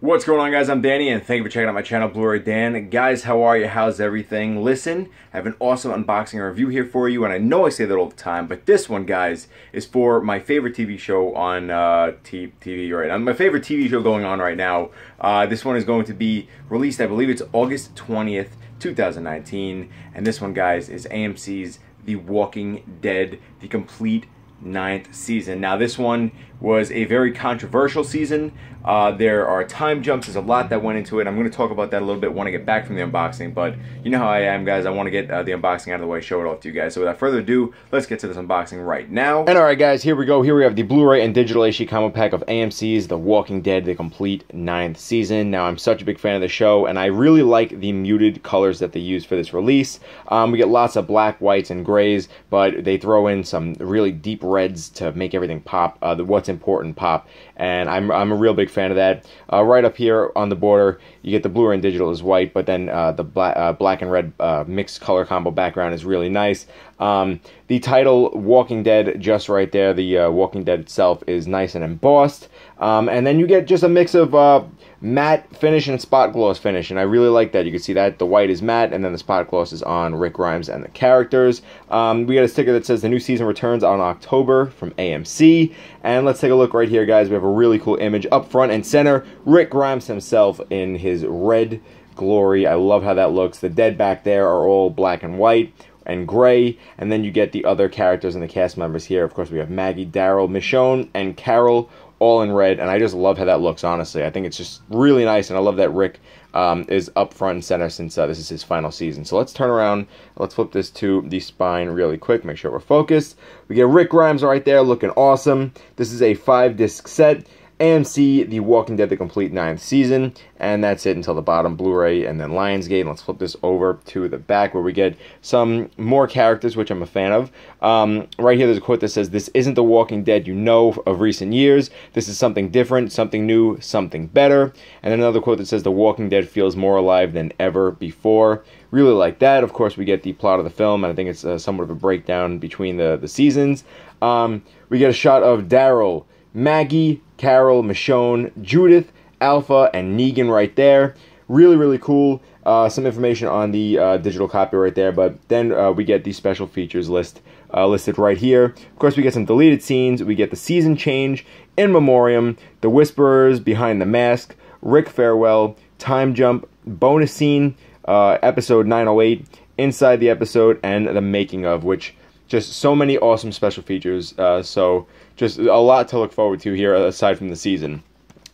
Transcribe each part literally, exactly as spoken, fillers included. What's going on, guys? I'm Danny, and thank you for checking out my channel, Blu-ray Dan. Guys, how are you? How's everything? Listen, I have an awesome unboxing and review here for you, and I know I say that all the time, but this one, guys, is for my favorite T V show on uh, T V right now. My favorite T V show going on right now. Uh, this one is going to be released, I believe it's August twentieth, two thousand nineteen, and this one, guys, is A M C's The Walking Dead, the complete ninth season. Now, this one was a very controversial season. Uh, there are time jumps. There's a lot that went into it. I'm going to talk about that a little bit when I get back from the unboxing, but you know how I am, guys. I want to get uh, the unboxing out of the way, show it off to you guys. So without further ado, let's get to this unboxing right now. And all right, guys, here we go. Here we have the Blu-ray and digital H D combo pack of A M C's The Walking Dead, the complete ninth season. Now, I'm such a big fan of the show, and I really like the muted colors that they use for this release. Um, we get lots of black, whites, and grays, but they throw in some really deep reds to make everything pop, uh, the what's important pop, and I'm, I'm a real big fan of that. Uh, right up here on the border, you get the Blu-ray and digital is white, but then uh, the black, uh, black and red uh, mixed color combo background is really nice. Um, the title, Walking Dead, just right there, the uh, Walking Dead itself is nice and embossed. Um, and then you get just a mix of uh, matte finish and spot gloss finish, and I really like that. You can see that the white is matte, and then the spot gloss is on Rick Grimes and the characters. Um, we got a sticker that says the new season returns on October from A M C, and let's take a look right here, guys. We have a really cool image up front and center. Rick Grimes himself in his red glory. I love how that looks. The dead back there are all black and white and gray, and then you get the other characters and the cast members here. Of course, we have Maggie, Daryl, Michonne, and Carol, all in red, and I just love how that looks, honestly. I think it's just really nice, and I love that Rick um, is up front and center since uh, this is his final season. So let's turn around, let's flip this to the spine really quick, make sure we're focused. We get Rick Grimes right there, looking awesome. This is a five-disc set, A M C, The Walking Dead, the complete ninth season, and that's it until the bottom, Blu-ray, and then Lionsgate. Let's flip this over to the back where we get some more characters, which I'm a fan of. Um, right here, there's a quote that says, "This isn't The Walking Dead you know of recent years. This is something different, something new, something better." And then another quote that says, "The Walking Dead feels more alive than ever before." Really like that. Of course, we get the plot of the film, and I think it's uh, somewhat of a breakdown between the, the seasons. Um, we get a shot of Daryl, Maggie, Carol, Michonne, Judith, Alpha, and Negan right there. Really, really cool. Uh, some information on the uh, digital copy right there, but then uh, we get the special features list uh, listed right here. Of course, we get some deleted scenes. We get the season change, in memoriam, the Whisperers, behind the mask, Rick farewell, time jump, bonus scene, uh, episode nine oh eight, inside the episode, and the making of, which just so many awesome special features, uh, so just a lot to look forward to here aside from the season.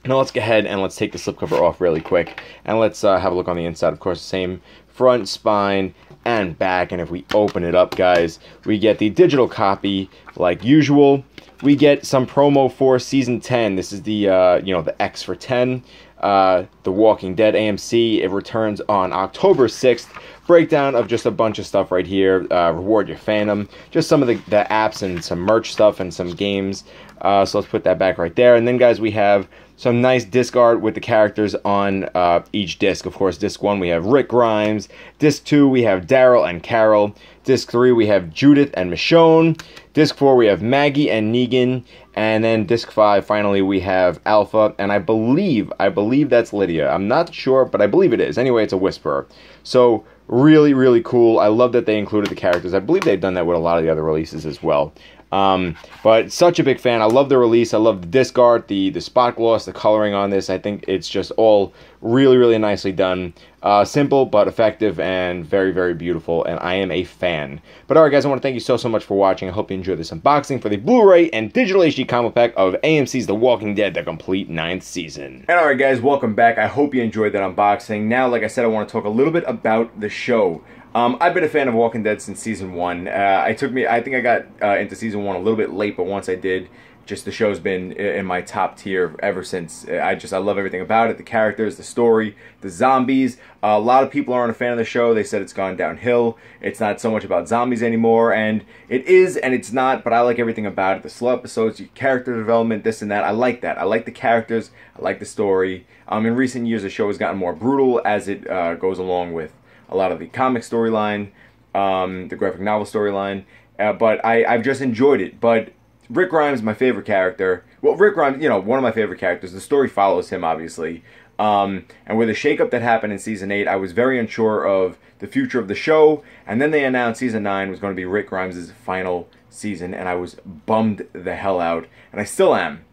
Now let's go ahead and let's take the slipcover off really quick, and let's uh, have a look on the inside. Of course, the same front, spine, and back, and if we open it up, guys, we get the digital copy like usual. We get some promo for Season ten. This is the, uh, you know, the X for ten. Uh, The Walking Dead A M C. It returns on October sixth. Breakdown of just a bunch of stuff right here. Uh, reward your fandom. Just some of the, the apps and some merch stuff and some games. Uh, so let's put that back right there. And then, guys, we have some nice disc art with the characters on uh, each disc. Of course, disc one, we have Rick Grimes. Disc two, we have Daryl and Carol. Disc three, we have Judith and Michonne. Disc four, we have Maggie and Negan. And then disc five, finally, we have Alpha, and I believe, I believe that's Lydia. I'm not sure, but I believe it is. Anyway, it's a Whisperer. So really, really cool. I love that they included the characters. I believe they've done that with a lot of the other releases as well. Um, but such a big fan. I love the release. I love the disc art, the, the spot gloss, the coloring on this. I think it's just all really, really nicely done. Uh, simple but effective and very, very beautiful, and I am a fan. But alright, guys, I want to thank you so, so much for watching. I hope you enjoyed this unboxing for the Blu-ray and digital H D combo pack of A M C's The Walking Dead, the complete ninth season. And alright, guys, welcome back. I hope you enjoyed that unboxing. Now, like I said, I want to talk a little bit about the show. Um, I've been a fan of Walking Dead since season one. Uh, I took me, I think I got uh, into season one a little bit late, but once I did, just the show's been in my top tier ever since. I just, I love everything about it, the characters, the story, the zombies. Uh, a lot of people aren't a fan of the show. They said it's gone downhill. It's not so much about zombies anymore, and it is and it's not, but I like everything about it. The slow episodes, your character development, this and that. I like that. I like the characters. I like the story. Um, in recent years, the show has gotten more brutal as it uh, goes along with a lot of the comic storyline, um, the graphic novel storyline, uh, but I, I've just enjoyed it. But Rick Grimes is my favorite character. Well, Rick Grimes, you know, one of my favorite characters. The story follows him, obviously. Um, and with a shakeup that happened in Season eight, I was very unsure of the future of the show, and then they announced Season nine was going to be Rick Grimes' final season, and I was bummed the hell out, and I still am.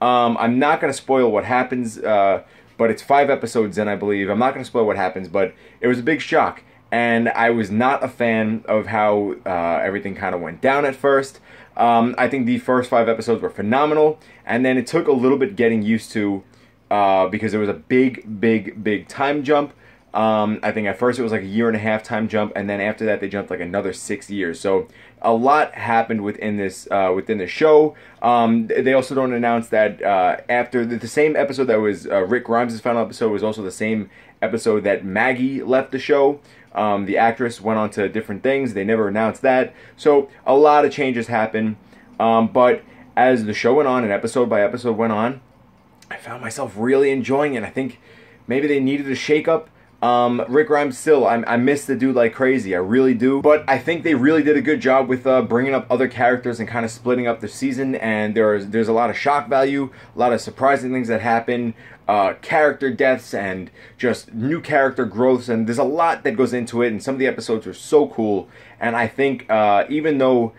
Um, I'm not going to spoil what happens, uh, but it's five episodes in, I believe. I'm not going to spoil what happens, but it was a big shock, and I was not a fan of how uh, everything kind of went down at first. Um, I think the first five episodes were phenomenal, and then it took a little bit getting used to Uh, because it was a big, big, big time jump. Um, I think at first it was like a year and a half time jump, and then after that they jumped like another six years. So a lot happened within this uh, within the show. Um, they also don't announce that uh, after the, the same episode that was uh, Rick Grimes' final episode was also the same episode that Maggie left the show. Um, the actress went on to different things. They never announced that. So a lot of changes happened. Um, but as the show went on and episode by episode went on, I found myself really enjoying it. I think maybe they needed a shake-up. Um, Rick Grimes still, I, I miss the dude like crazy, I really do. But I think they really did a good job with uh, bringing up other characters and kind of splitting up the season, and there's, there's a lot of shock value, a lot of surprising things that happen, uh, character deaths and just new character growths, and there's a lot that goes into it, and some of the episodes are so cool. And I think uh, even though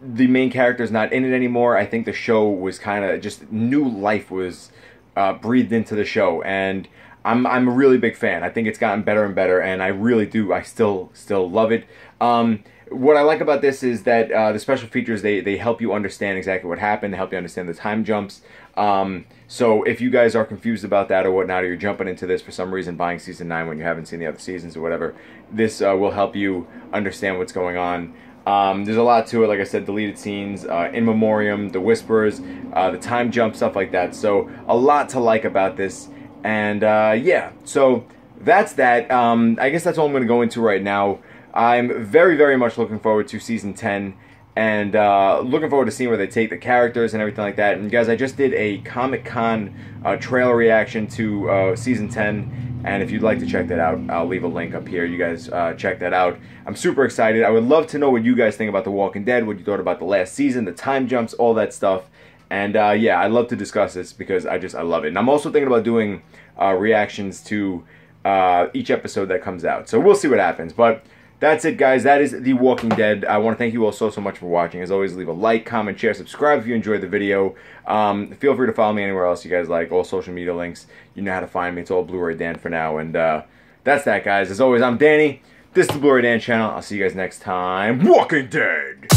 the main character's not in it anymore, I think the show was kind of just, new life was uh, breathed into the show, and I'm, I'm a really big fan. I think it's gotten better and better, and I really do, I still still love it. Um, what I like about this is that uh, the special features, they, they help you understand exactly what happened, they help you understand the time jumps. Um, so if you guys are confused about that or whatnot, or you're jumping into this for some reason, buying Season nine when you haven't seen the other seasons or whatever, this uh, will help you understand what's going on. Um, there's a lot to it, like I said, deleted scenes, uh, in memoriam, the Whisperers, uh, the time jump, stuff like that. So a lot to like about this, and uh, yeah, so that's that. Um, I guess that's all I'm going to go into right now. I'm very, very much looking forward to Season ten, and uh, looking forward to seeing where they take the characters and everything like that. And guys, I just did a Comic-Con uh, trailer reaction to uh, Season ten. And if you'd like to check that out, I'll leave a link up here. You guys uh, check that out. I'm super excited. I would love to know what you guys think about The Walking Dead, what you thought about the last season, the time jumps, all that stuff. And uh, yeah, I'd love to discuss this because I just, I love it. And I'm also thinking about doing uh, reactions to uh, each episode that comes out. So we'll see what happens. But that's it, guys. That is The Walking Dead. I want to thank you all so, so much for watching. As always, leave a like, comment, share, subscribe if you enjoyed the video. Um, feel free to follow me anywhere else you guys like. All social media links, you know how to find me. It's all Blu-ray Dan for now. And uh, that's that, guys. As always, I'm Danny. This is the Blu-ray Dan channel. I'll see you guys next time. Walking Dead!